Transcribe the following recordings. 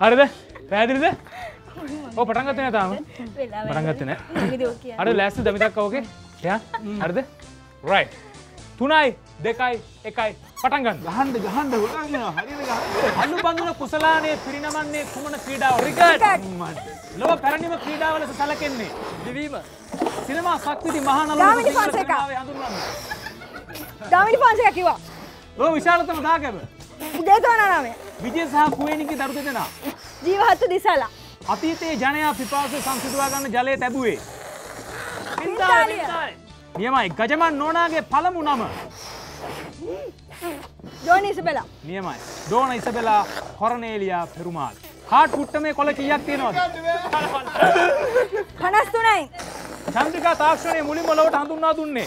Are there? Oh, Patangatina. Patangatina. Are the last of the Mitaka? Yeah, are they? Right. Tunai, Dekai, Ekai, Patangan. The hand, the hand, the hand, the hand, the hand, the hand, the hand, the Niamai, Gajaman Nona ge Palamunama. Dona Isabella. Niamai, Dona Isabella, Cornelia, Perumal. Heart put to me, Colakia Tino. Hanastunai. Chandrika Tashone, Mulimolo, Tanduna Dune.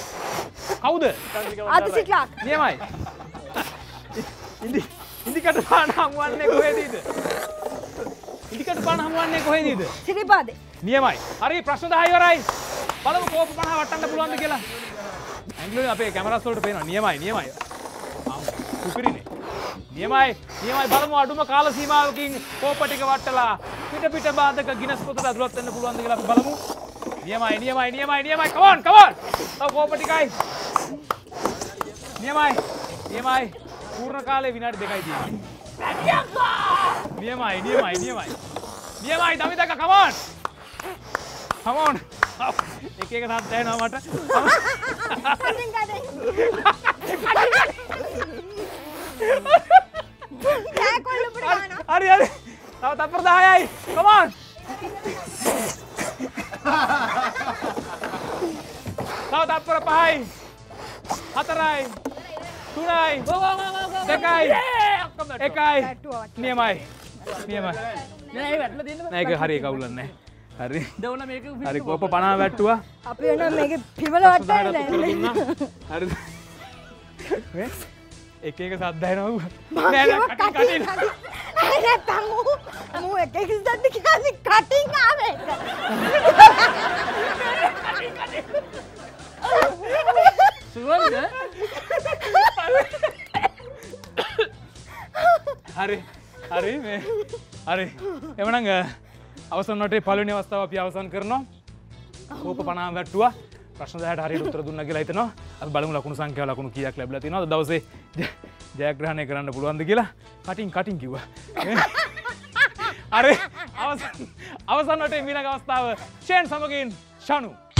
How the Athisi Clark. Niamai. Indicator Panam one negotiated. Indicator Panam one negotiated. City Badi. Niamai. Are you pressing the higher eyes? Pala ko pop pana wattanda puluwan da kiyala anglo ape cameras වලට පේනවා නියමයි නියමයි කුපිරිනේ නියමයි නියමයි බලමු අඩුම කාල සීමාවකින් කෝප ටික වටලා පිට බාධක ගිනස් පොතට අතුලත් වෙන්න පුළුවන් ද කියලා අපි බලමු නියමයි නියමයි නියමයි නියමයි come on come on තව කෝප ටිකයි නියමයි නියමයි පූර්ණ කාලේ විනාඩි 2යි තියෙනවා නියමයි නියමයි නියමයි නියමයි දමිතක come on come on एक एक साथ देना मत। क्या कोल्ड पड़ाना? अरे अरे तब तब पर दाया ही। Come on। तब तब पर पाई, हतराई, तुराई, देखाई, एकाई, नियमाई, नियमाई। नहीं बैठ में दिन में। नहीं हरी का उल्लन है। Hari, hari kopa panna vettuwa. Api ena mege pimala wattana naha. Hari, me ek ek sath dayanawa. Naha cutting. Naha tamu, mu ek ek sath dikiyane cutting aave. Suwanda. Hari, hari me, hari. Emananga. අවසන් වටේ පළවෙනි අවස්ථාව අපි අවසන් කරනවා. කෝප 50 වැට්ටුවා. ප්‍රශ්න 10ට හරියට උත්තර දුන්නා කියලා හිතනවා. අපි බලමු ලකුණු සංඛ්‍යාව ලකුණු කීයක් ලැබිලා තියෙනවද දවසේ ජයග්‍රහණය කරන්න පුළුවන්ද කියලා. කටින් කටින් කිව්වා. අර අවසන් වටේ ඊළඟ අවස්ථාව ෂේන් සමගින් ෂනු